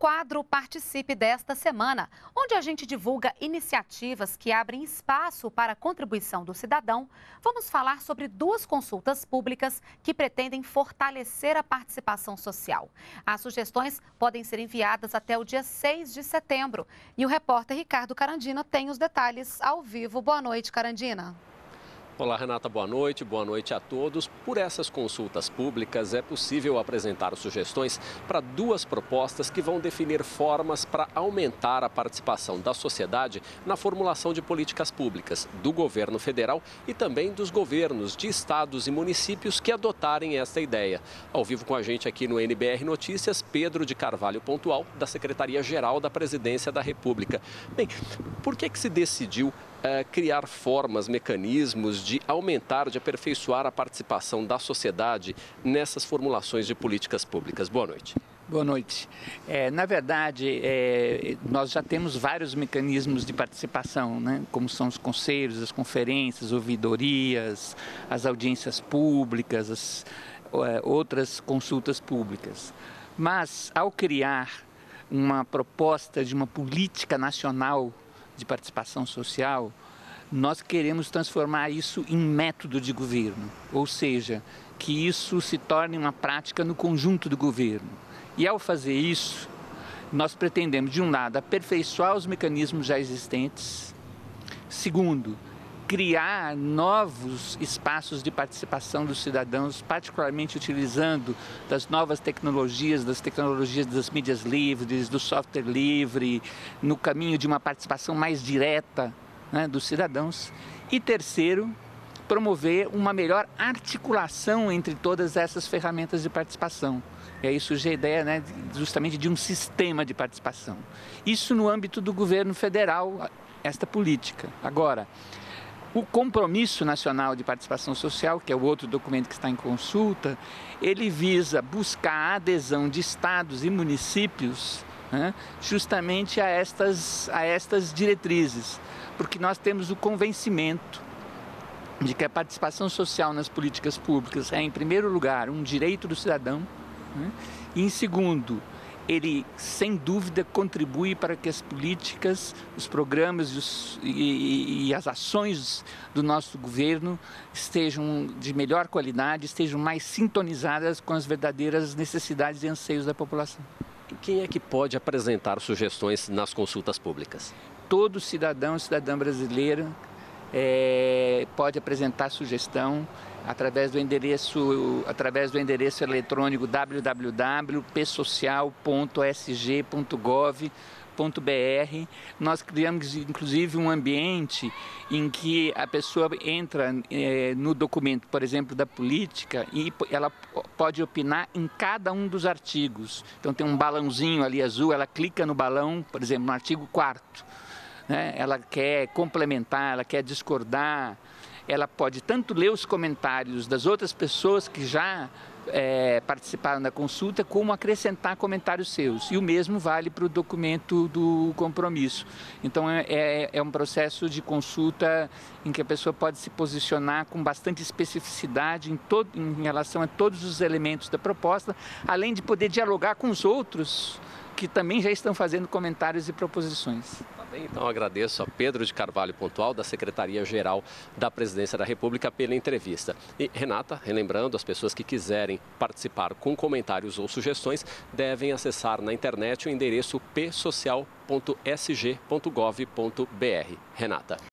quadro Participe desta semana, onde a gente divulga iniciativas que abrem espaço para a contribuição do cidadão, vamos falar sobre duas consultas públicas que pretendem fortalecer a participação social. As sugestões podem ser enviadas até o dia 6 de setembro. E o repórter Ricardo Carandina tem os detalhes ao vivo. Boa noite, Carandina. Olá, Renata, boa noite a todos. Por essas consultas públicas é possível apresentar sugestões para duas propostas que vão definir formas para aumentar a participação da sociedade na formulação de políticas públicas do governo federal e também dos governos de estados e municípios que adotarem esta ideia. Ao vivo com a gente aqui no NBR Notícias, Pedro de Carvalho Pontual, da Secretaria-Geral da Presidência da República. Bem, por que se decidiu criar formas, mecanismos de aumentar, de aperfeiçoar a participação da sociedade nessas formulações de políticas públicas? Boa noite. Boa noite. Na verdade, nós já temos vários mecanismos de participação, né? Como são os conselhos, as conferências, ouvidorias, as audiências públicas, as outras consultas públicas. Mas, ao criar uma proposta de uma política nacional de participação social, nós queremos transformar isso em método de governo, ou seja, que isso se torne uma prática no conjunto do governo. E ao fazer isso, nós pretendemos, de um lado, aperfeiçoar os mecanismos já existentes, segundo, criar novos espaços de participação dos cidadãos, particularmente utilizando das novas tecnologias, das mídias livres, do software livre, no caminho de uma participação mais direta, né, dos cidadãos. E terceiro, promover uma melhor articulação entre todas essas ferramentas de participação. E aí surge a ideia, né, justamente de um sistema de participação. Isso no âmbito do governo federal, esta política. Agora, o Compromisso Nacional de Participação Social, que é o outro documento que está em consulta, ele visa buscar a adesão de estados e municípios, né, justamente a estas diretrizes, porque nós temos o convencimento de que a participação social nas políticas públicas é, em primeiro lugar, um direito do cidadão, né, e, em segundo, ele, sem dúvida, contribui para que as políticas, os programas e as ações do nosso governo estejam de melhor qualidade, estejam mais sintonizadas com as verdadeiras necessidades e anseios da população. E quem é que pode apresentar sugestões nas consultas públicas? Todo cidadão e cidadã brasileira pode apresentar sugestão através do endereço eletrônico www.psocial.sg.gov.br. Nós criamos, inclusive, um ambiente em que a pessoa entra no documento, por exemplo, da política, e ela pode opinar em cada um dos artigos. Então, tem um balãozinho ali azul, ela clica no balão, por exemplo, no artigo 4º. Né? Ela quer complementar, ela quer discordar. Ela pode tanto ler os comentários das outras pessoas que já participaram da consulta, como acrescentar comentários seus. E o mesmo vale para o documento do compromisso. Então, é um processo de consulta em que a pessoa pode se posicionar com bastante especificidade em relação a todos os elementos da proposta, além de poder dialogar com os outros que também já estão fazendo comentários e proposições. Então, agradeço a Pedro de Carvalho Pontual, da Secretaria-Geral da Presidência da República, pela entrevista. E, Renata, relembrando, as pessoas que quiserem participar com comentários ou sugestões devem acessar na internet o endereço psocial.sg.gov.br. Renata.